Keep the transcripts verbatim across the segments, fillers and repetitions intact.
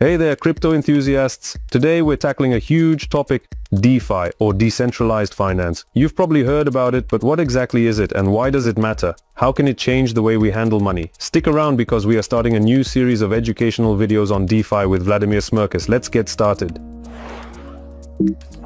Hey there, crypto enthusiasts. Today we're tackling a huge topic, DeFi, or decentralized finance. You've probably heard about it, but what exactly is it and why does it matter? How can it change the way we handle money? Stick around because we are starting a new series of educational videos on DeFi with Vladimir Smerkis. Let's get started.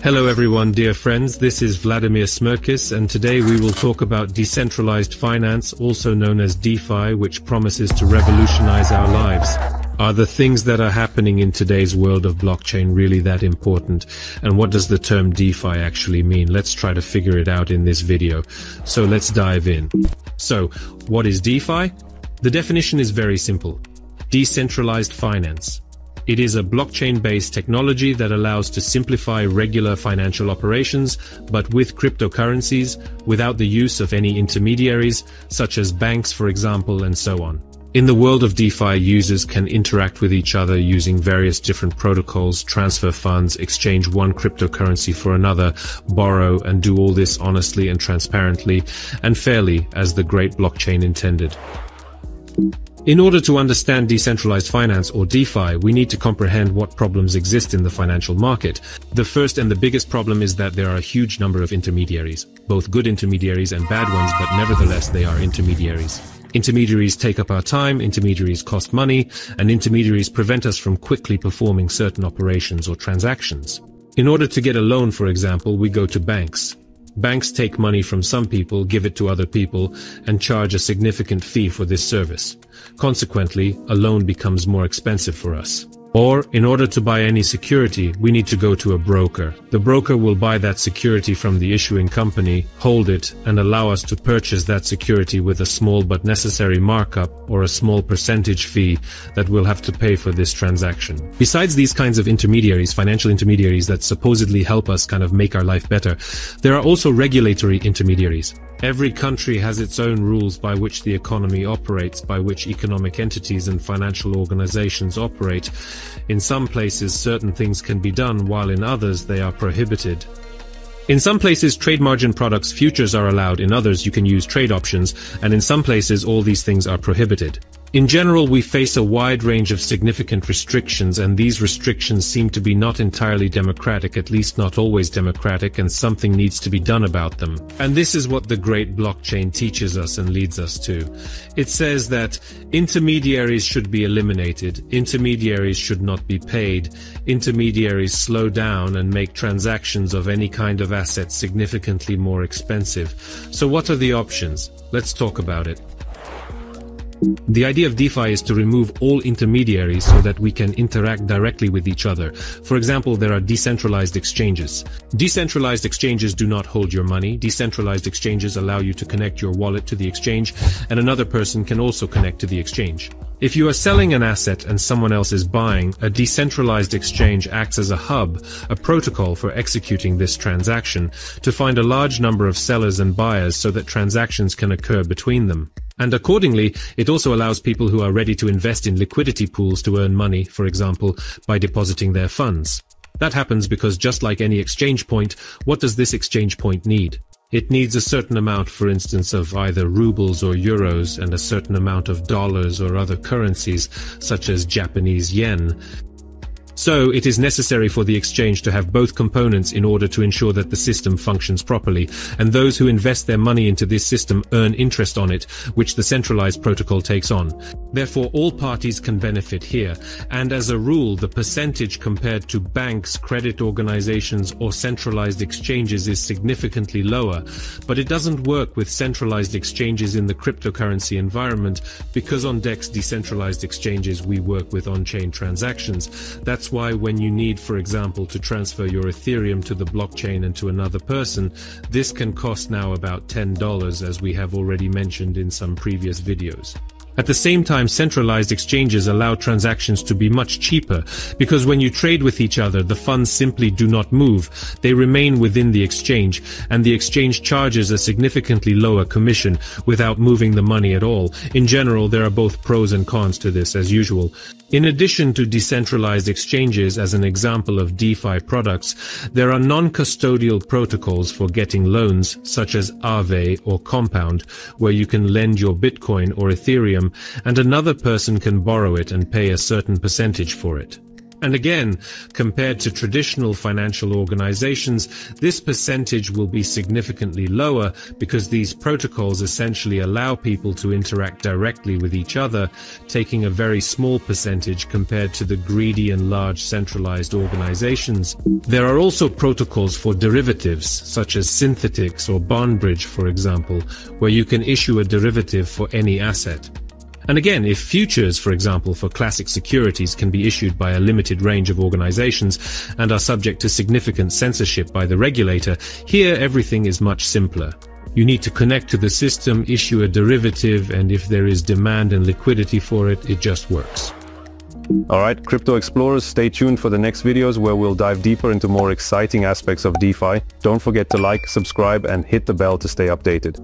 Hello everyone, dear friends, this is Vladimir Smerkis and today we will talk about decentralized finance, also known as DeFi, which promises to revolutionize our lives. Are the things that are happening in today's world of blockchain really that important? And what does the term DeFi actually mean? Let's try to figure it out in this video. So let's dive in. So, what is DeFi? The definition is very simple. Decentralized finance. It is a blockchain-based technology that allows to simplify regular financial operations, but with cryptocurrencies, without the use of any intermediaries, such as banks, for example, and so on. In the world of DeFi, users can interact with each other using various different protocols, transfer funds, exchange one cryptocurrency for another, borrow, and do all this honestly and transparently, and fairly, as the great blockchain intended. In order to understand decentralized finance or DeFi, we need to comprehend what problems exist in the financial market. The first and the biggest problem is that there are a huge number of intermediaries, both good intermediaries and bad ones, but nevertheless they are intermediaries. Intermediaries take up our time, intermediaries cost money, and intermediaries prevent us from quickly performing certain operations or transactions. In order to get a loan, for example, we go to banks. Banks take money from some people, give it to other people, and charge a significant fee for this service. Consequently, a loan becomes more expensive for us. Or, in order to buy any security, we need to go to a broker. The broker will buy that security from the issuing company, hold it, and allow us to purchase that security with a small but necessary markup or a small percentage fee that we'll have to pay for this transaction. Besides these kinds of intermediaries, financial intermediaries that supposedly help us kind of make our life better, there are also regulatory intermediaries. Every country has its own rules by which the economy operates, by which economic entities and financial organizations operate. In some places, certain things can be done, while in others they are prohibited. In some places, trade margin products, futures are allowed, in others you can use trade options, and in some places all these things are prohibited. In general, we face a wide range of significant restrictions, and these restrictions seem to be not entirely democratic, at least not always democratic, and something needs to be done about them. And this is what the great blockchain teaches us and leads us to. It says that intermediaries should be eliminated, intermediaries should not be paid, intermediaries slow down and make transactions of any kind of asset significantly more expensive. So what are the options? Let's talk about it. The idea of DeFi is to remove all intermediaries so that we can interact directly with each other. For example, there are decentralized exchanges. Decentralized exchanges do not hold your money. Decentralized exchanges allow you to connect your wallet to the exchange, and another person can also connect to the exchange. If you are selling an asset and someone else is buying, a decentralized exchange acts as a hub, a protocol for executing this transaction, to find a large number of sellers and buyers so that transactions can occur between them. And accordingly, it also allows people who are ready to invest in liquidity pools to earn money, for example, by depositing their funds. That happens because, just like any exchange point, what does this exchange point need? It needs a certain amount, for instance, of either rubles or euros, and a certain amount of dollars or other currencies, such as Japanese yen. So, it is necessary for the exchange to have both components in order to ensure that the system functions properly, and those who invest their money into this system earn interest on it, which the centralized protocol takes on. Therefore, all parties can benefit here, and as a rule, the percentage compared to banks, credit organizations, or centralized exchanges is significantly lower, but it doesn't work with centralized exchanges in the cryptocurrency environment, because on DEX decentralized exchanges we work with on-chain transactions. That's That's why when you need, for example, to transfer your Ethereum to the blockchain and to another person, this can cost now about ten dollars, as we have already mentioned in some previous videos. At the same time, centralized exchanges allow transactions to be much cheaper, because when you trade with each other, the funds simply do not move, they remain within the exchange, and the exchange charges a significantly lower commission without moving the money at all. In general, there are both pros and cons to this, as usual. In addition to decentralized exchanges as an example of DeFi products, there are non-custodial protocols for getting loans, such as Aave or Compound, where you can lend your Bitcoin or Ethereum, and another person can borrow it and pay a certain percentage for it. And again, compared to traditional financial organizations, this percentage will be significantly lower because these protocols essentially allow people to interact directly with each other, taking a very small percentage compared to the greedy and large centralized organizations. There are also protocols for derivatives, such as Synthetix or Barnbridge, for example, where you can issue a derivative for any asset. And again, if futures, for example, for classic securities can be issued by a limited range of organizations and are subject to significant censorship by the regulator, here everything is much simpler. You need to connect to the system, issue a derivative, and if there is demand and liquidity for it, it just works. Alright, crypto explorers, stay tuned for the next videos where we'll dive deeper into more exciting aspects of DeFi. Don't forget to like, subscribe, and hit the bell to stay updated.